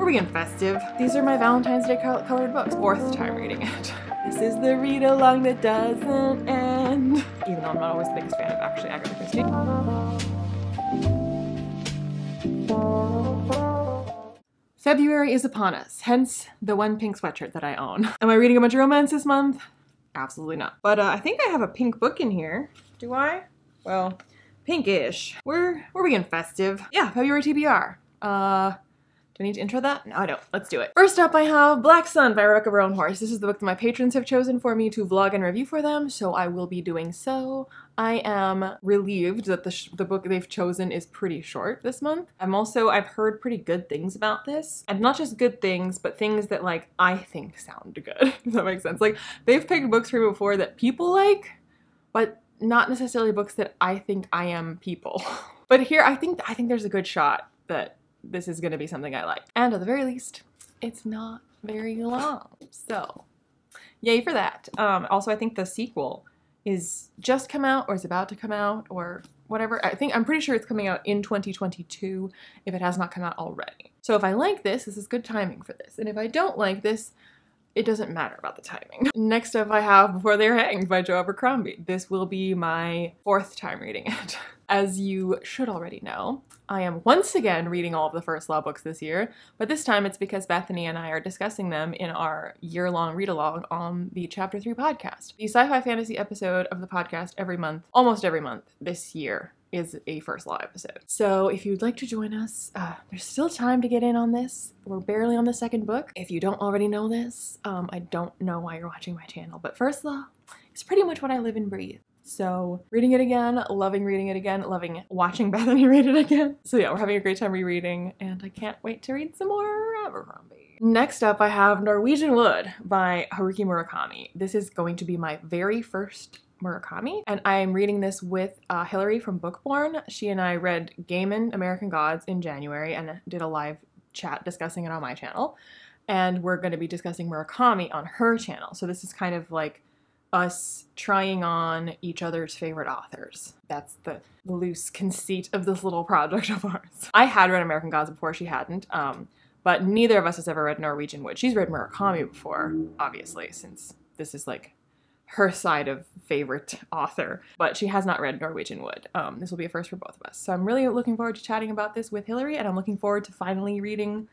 We're being festive. These are my Valentine's Day colored books. Fourth time reading it. This is the read-along that doesn't end. Even though I'm not always the biggest fan of actually Agatha Christie. February is upon us, hence the one pink sweatshirt that I own. Am I reading a bunch of romance this month? Absolutely not. But I think I have a pink book in here. Do I? Well, pinkish. We're being festive. Yeah, February TBR. Do I need to intro that? No, I don't. Let's do it. First up, I have Black Sun by Rebecca Roanhorse. This is the book that my patrons have chosen for me to vlog and review for them, so I will be doing so. I am relieved that the book they've chosen is pretty short this month. I've heard pretty good things about this. And not just good things, but things that, like, I think sound good, if that makes sense. Like, they've picked books for me before that people like, but not necessarily books that I think I am people. But here, I think there's a good shot that this is gonna be something I like. And at the very least, it's not very long. So, yay for that. Also, I think the sequel is just come out or is about to come out or whatever. I'm pretty sure it's coming out in 2022 if it has not come out already. So if I like this, this is good timing for this. And if I don't like this, it doesn't matter about the timing. Next up I have Before They Were Hanged by Joe Abercrombie. This will be my fourth time reading it. As you should already know, I am once again reading all of the First Law books this year, but this time it's because Bethany and I are discussing them in our year-long read-along on the Chapter 3 podcast. The sci-fi fantasy episode of the podcast every month, almost every month this year, is a First Law episode. So if you'd like to join us, there's still time to get in on this. We're barely on the second book. If you don't already know this, I don't know why you're watching my channel, but First Law is pretty much what I live and breathe. So reading it again, loving reading it again, loving watching Bethany read it again. So yeah, we're having a great time rereading and I can't wait to read some more Abercrombie. Next up, I have Norwegian Wood by Haruki Murakami. This is going to be my very first Murakami, and I'm reading this with Hillary from Bookborn. She and I read Gaiman, American Gods in January and did a live chat discussing it on my channel, and we're going to be discussing Murakami on her channel. So this is kind of like us trying on each other's favorite authors. That's the loose conceit of this little project of ours. I had read American Gods before, she hadn't, but neither of us has ever read Norwegian Wood. She's read Murakami before, obviously, since this is like her side of favorite author, but she has not read Norwegian Wood. This will be a first for both of us. So I'm really looking forward to chatting about this with Hillary, and I'm looking forward to finally reading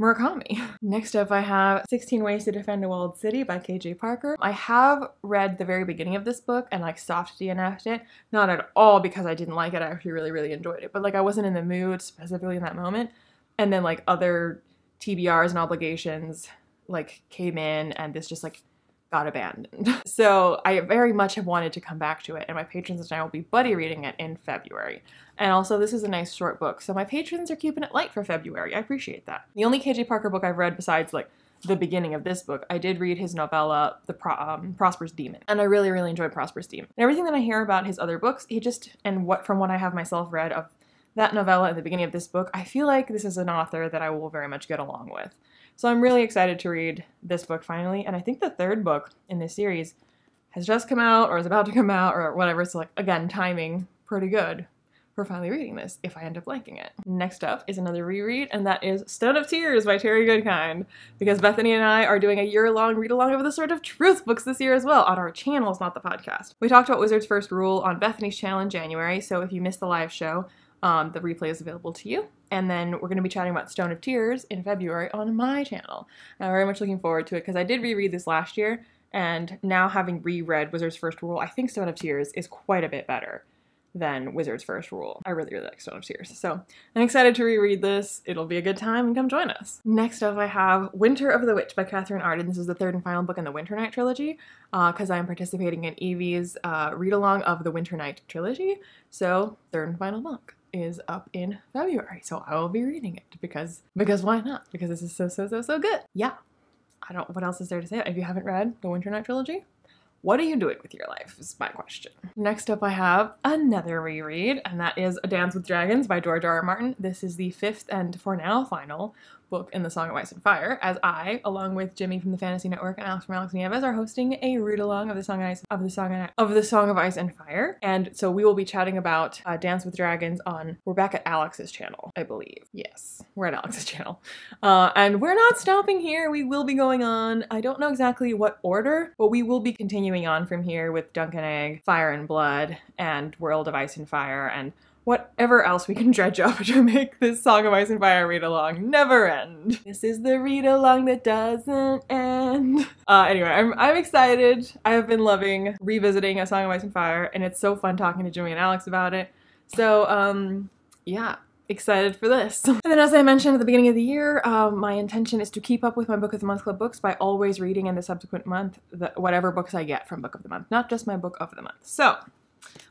Murakami. Next up I have 16 Ways to Defend a Walled City by K.J. Parker. I have read the very beginning of this book and like soft DNF'd it. Not at all because I didn't like it, I actually really, really enjoyed it, but like I wasn't in the mood specifically in that moment. And then like other TBRs and obligations like came in and this just like got abandoned. So I very much have wanted to come back to it, and my patrons and I will be buddy reading it in February. And also this is a nice short book, so my patrons are keeping it light for February. I appreciate that. The only K.J. Parker book I've read besides like the beginning of this book, I did read his novella, The Prosperous Demon, and I really, really enjoyed Prosperous Demon. And everything that I hear about his other books, from what I have myself read of that novella at the beginning of this book, I feel like this is an author that I will very much get along with. So I'm really excited to read this book finally, and I think the third book in this series has just come out or is about to come out or whatever, so like, again, timing pretty good for finally reading this if I end up liking it. Next up is another reread, and that is Stone of Tears by Terry Goodkind, because Bethany and I are doing a year-long read-along of the Sword of Truth books this year as well on our channels, not the podcast. We talked about Wizard's First Rule on Bethany's channel in January, so if you missed the live show, the replay is available to you. And then we're going to be chatting about Stone of Tears in February on my channel. And I'm very much looking forward to it because I did reread this last year, and now having reread Wizard's First Rule, I think Stone of Tears is quite a bit better than Wizard's First Rule. I really, really like Stone of Tears. So I'm excited to reread this. It'll be a good time, and come join us. Next up I have Winter of the Witch by Catherine Arden. This is the third and final book in the Winter Night Trilogy because I am participating in Evie's read-along of the Winter Night Trilogy. So third and final book is up in February, so I will be reading it because why not? Because this is so, so, so, so good. Yeah. What else is there to say? If you haven't read the Winter Night Trilogy, What are you doing with your life is my question. Next up I have another reread, and that is A Dance with Dragons by George R.R. Martin. This is the fifth and for now final book in the Song of Ice and Fire, as I, along with Jimmy from the Fantasy Network and Alex from Alex Nieves, are hosting a read-along of the Song of Ice and Fire, and so we will be chatting about Dance with Dragons on, we're back at Alex's channel, I believe. Yes, we're at Alex's channel, and we're not stopping here. We will be going on, I don't know exactly what order, but we will be continuing on from here with Duncan Egg, Fire and Blood, and World of Ice and Fire, and whatever else we can dredge up to make this Song of Ice and Fire read-along never end. This is the read-along that doesn't end. Anyway, I'm excited. I have been loving revisiting A Song of Ice and Fire, and it's so fun talking to Jimmy and Alex about it. So, yeah. Excited for this. And then, as I mentioned at the beginning of the year, my intention is to keep up with my Book of the Month Club books by always reading in the subsequent month whatever books I get from Book of the Month, not just my Book of the Month. So,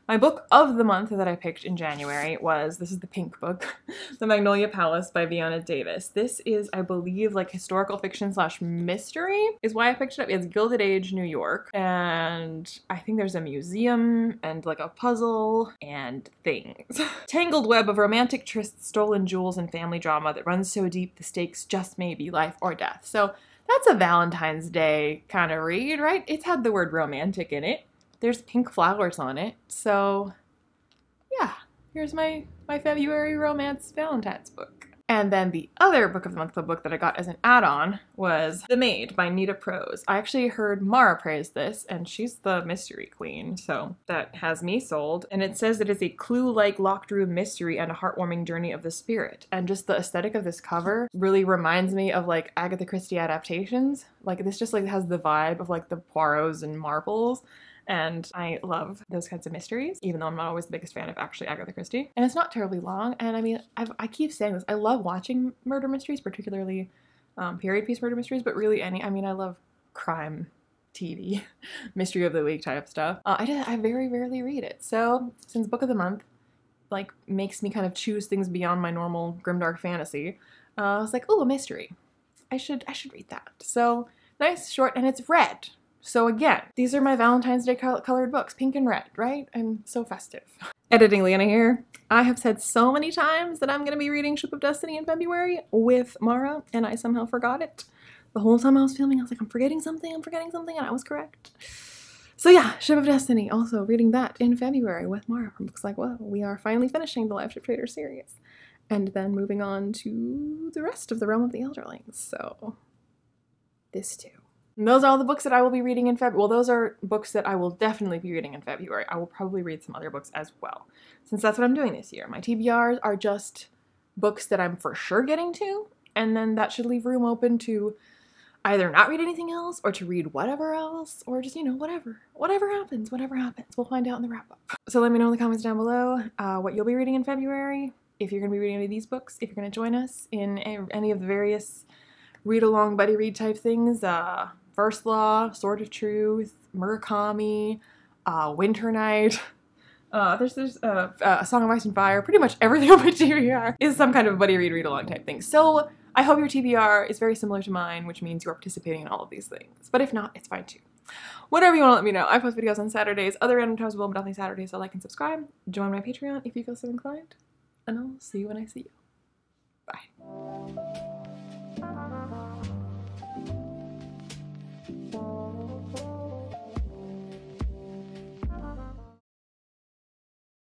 my book of the month that I picked in January was, this is the pink book, The Magnolia Palace by Fiona Davis. This is, I believe, like historical fiction slash mystery is why I picked it up. It's Gilded Age New York, and I think there's a museum and like a puzzle and things. Tangled web of romantic trysts, stolen jewels, and family drama that runs so deep the stakes just may be life or death. So that's a Valentine's Day kind of read, right? It's had the word romantic in it. There's pink flowers on it, so yeah, here's my February romance Valentine's book. And then the other Book of the Month Club book that I got as an add-on was The Maid by Nita Prose. I actually heard Mara praise this, and she's the mystery queen, so that has me sold. And it says it is a clue-like locked room mystery and a heartwarming journey of the spirit. And just the aesthetic of this cover really reminds me of like Agatha Christie adaptations. Like this just like has the vibe of like the Poirots and Marples. And I love those kinds of mysteries, even though I'm not always the biggest fan of actually Agatha Christie. And it's not terribly long, and I mean, I keep saying this, I love watching murder mysteries, particularly period piece murder mysteries, but really any, I mean, I love crime TV, mystery of the week type stuff. I very rarely read it, so since Book of the Month, like, makes me kind of choose things beyond my normal grimdark fantasy, I was like, oh, a mystery. I should read that. So, nice, short, and it's red. So again, these are my Valentine's Day colored books, pink and red, right? I'm so festive. Editing Leanna here. I have said so many times that I'm going to be reading Ship of Destiny in February with Mara, and I somehow forgot it. The whole time I was filming, I was like, I'm forgetting something, and I was correct. So yeah, Ship of Destiny, also reading that in February with Mara from Books Like Whoa. We are finally finishing the Live Ship Trader series, and then moving on to the rest of the Realm of the Elderlings, so this too. And those are all the books that I will be reading in February. Well, those are books that I will definitely be reading in February. I will probably read some other books as well, since that's what I'm doing this year. My TBRs are just books that I'm for sure getting to, and then that should leave room open to either not read anything else, or to read whatever else, or just, you know, whatever. Whatever happens. We'll find out in the wrap-up. So let me know in the comments down below what you'll be reading in February, if you're going to be reading any of these books, if you're going to join us in any of the various read-along buddy read type things, First Law, Sword of Truth, Murakami, Winter Night. There's A Song of Ice and Fire. Pretty much everything on my TBR is some kind of buddy read-along type thing. So I hope your TBR is very similar to mine, which means you are participating in all of these things. But if not, it's fine too. Whatever you want to let me know. I post videos on Saturdays, other random times below, but definitely Saturdays, so like and subscribe. Join my Patreon if you feel so inclined. And I'll see you when I see you. Bye.